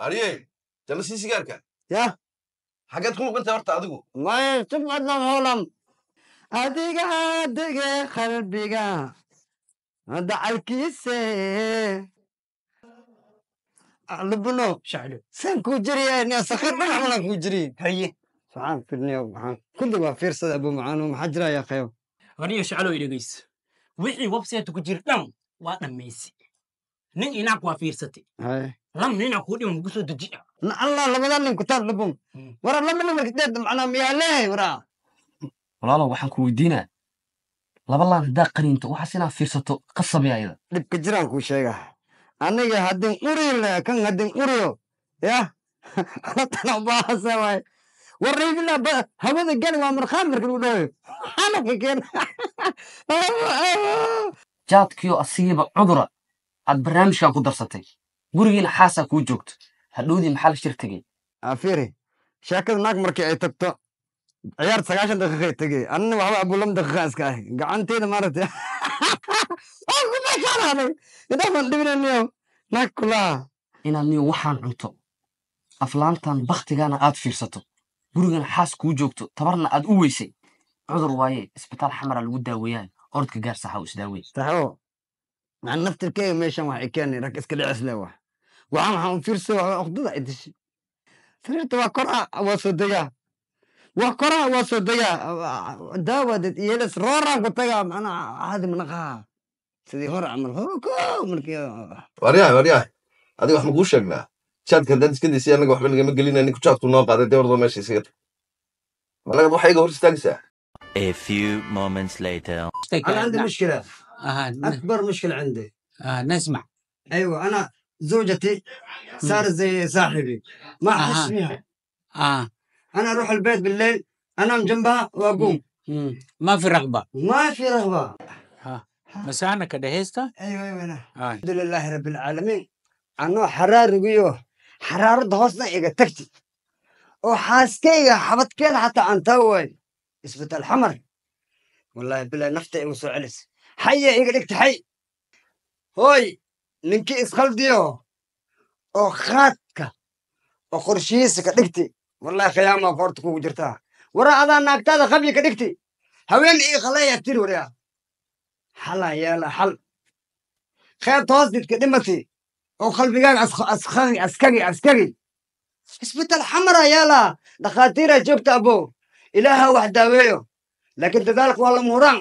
أريه جلسي سيجارك يا حاجاتكم كنت أردت أدقو ما يستمعنا هولم أدقى أدقى خلبيقى أدقى الكيسة أعلبنو شعلو سنكو جريان يا سخير من عملكو جريان هاي سعان فيرني ومحان كل ما فيرسد أبو معانو محجرة يا خيو غنيو شعلو إلي قيس وحي وبسيتو كجرنام وأنا ميسي نين إناك وفيرستي هاي لم ينقودي من قصة الدجاج. الله لما دارن كتار لبوم. ورا لما لما كتير معنا ميالله ورا. والله لو واحد كويدينا. لا والله ده قرين تو حسنا في صوت قصة بيعيدا. لبكجران كل شيء. أنا يا هدين أوريل كان هدين أوريو. يا أنا تنبأ سواي. ورينا بقى هذا الجن وامر خامر كل ده. أنا كجن. جات كيو أصيب عذرة. أتبرم شو أقدر ستي. gurigiina xaasa ku joogto hadhoodii maxal shirtigay afiri shakad naag markii ay tagto ciyaar 9 daqiiqo ay tagay anna waxba abulam daqiiqo iska ah gacanteeda maartay oo kuma karaanay inta fadhiinayo naag kula inaan niyo waxaan cunto aflaantan baxtigaana aad fiirsato gurigan xaas ku joogto tabarna aad u weysay cudur waaye isbitaal xamar lagu daaweeyay orodka gaarsa ha is daaweey taxo aan naftirkay meeshan wax ay keenay rag iska dhicisla wax وعم هم فيرسوا عقدة إدش فريت وقرأ وصدقة وقرأ وصدقة داود يلس رارا قطعة أنا هذا من غا سدي هرع عمل هركو من كيا وريا هذا واحد مقولش أجمع شاد كندنس كندي سي أنا واحد من جماعة قلنا إني كنت شاطر ناقة هذا دور ضماشي يصير ولا قبوا حيجا هرس تجسع. A few moments later. أنا عندي مشكلة. أكبر مشكلة عندي. نسمع. أيوة أنا. زوجتي صار زي صاحبي ما أحس فيها أنا أروح البيت بالليل أنام جنبها وأقوم ما في رغبة بس أنا كدهيستا أيوة أنا الحمد لله رب العالمين أنا حرارة قوية حرارة ضغطنا إيجا تكتي وحاسكي حبط كده حتى عن توي إسبت الحمر والله بلا نفتي وسعلس حي إيجا لك تحي هوي ninki isqaldiyo oo khaadka oo qorshiisa ka dhigti wallahi qiyaamaha farta ku jirta wara adan naagtada qabli ka dhigti haween ii qalaya tir wariya halaayala hal khaad toos did ka dhimati oo qalbigaan askari isbitaal xamar ayala dhaqaatiira joogta abo ilaaha wax daaweeyo laakiin dadaalku wala muran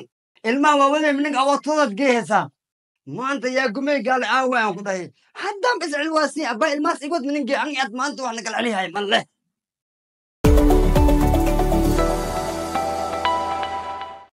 ilmaa wadan min awtoodad geeysa ما أنت يا قمي قال عاوي أنا كده هدام بس علواسي أبا الماس يقود من إنجي أني أتمنت وإحنا قال عليها من له